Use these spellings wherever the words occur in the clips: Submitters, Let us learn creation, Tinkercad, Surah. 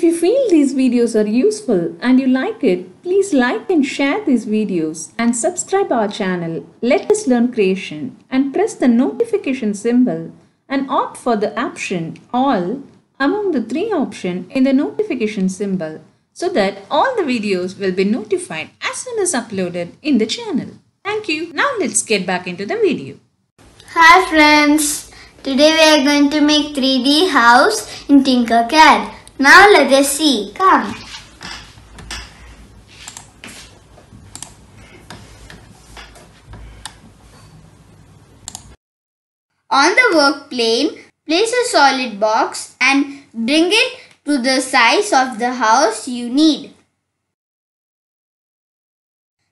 If you feel these videos are useful and you like it, please like and share these videos and subscribe our channel Let Us Learn Creation and press the notification symbol and opt for the option All among the three options in the notification symbol so that all the videos will be notified as soon as uploaded in the channel. Thank you. Now let's get back into the video. Hi friends, today we are going to make 3D house in Tinkercad. Now let us see. Come. On the work plane, place a solid box and bring it to the size of the house you need.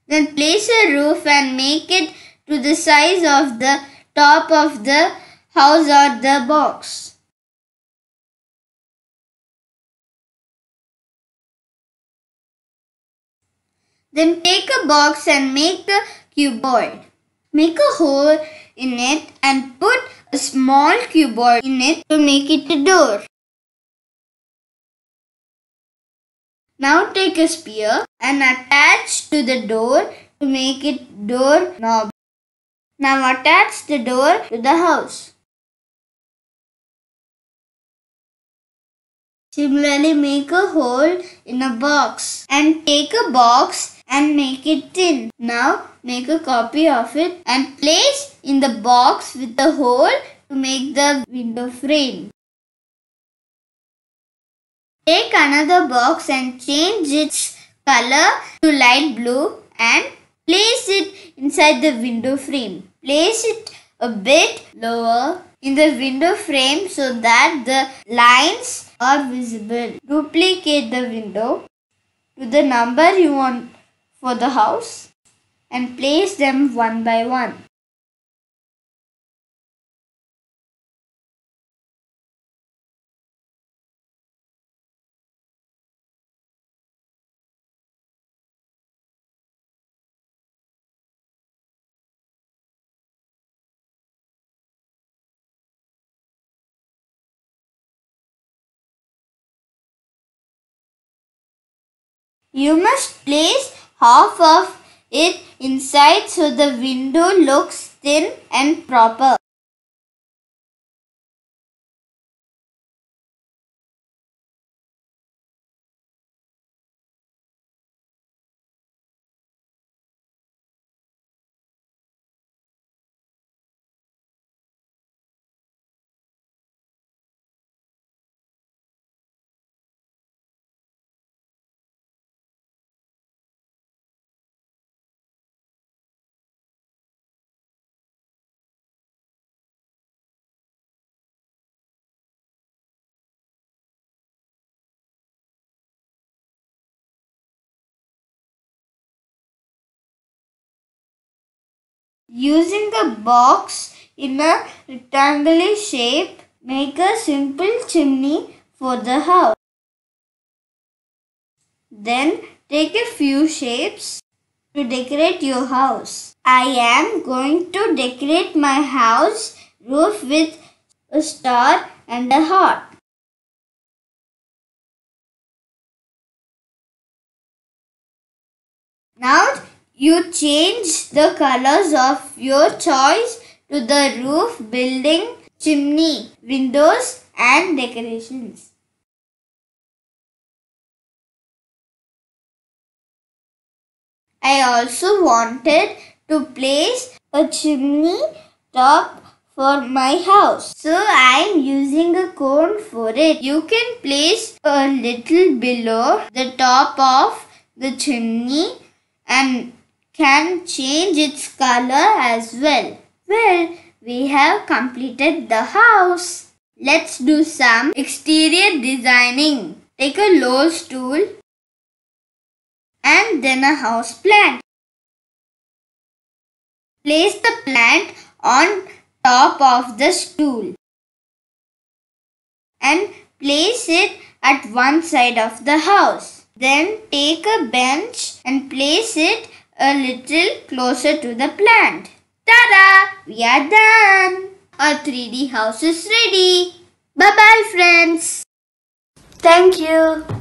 Then place a roof and make it to the size of the top of the house or the box. Then take a box and make a cuboid. Make a hole in it and put a small cuboid in it to make it a door. Now take a spear and attach to the door to make it door knob. Now attach the door to the house. Similarly, make a hole in a box and take a box and make it thin. Now make a copy of it and place in the box with the hole to make the window frame. Take another box and change its color to light blue and place it inside the window frame. Place it a bit lower in the window frame so that the lines are visible. Duplicate the window to the number you want for the house and place them one by one. You must place half of it inside so the window looks thin and proper. Using the box in a rectangular shape, make a simple chimney for the house. Then take a few shapes to decorate your house. I am going to decorate my house roof with a star and a heart. Now you change the colors of your choice to the roof, building, chimney, windows and decorations. I also wanted to place a chimney top for my house, so I am using a cone for it. You can place a little below the top of the chimney and can change its color as well. Well, we have completed the house. Let's do some exterior designing. Take a low stool and then a house plant. Place the plant on top of the stool and place it at one side of the house. Then take a bench and place it a little closer to the plant. Ta-da! We are done! Our 3D house is ready! Bye-bye friends! Thank you!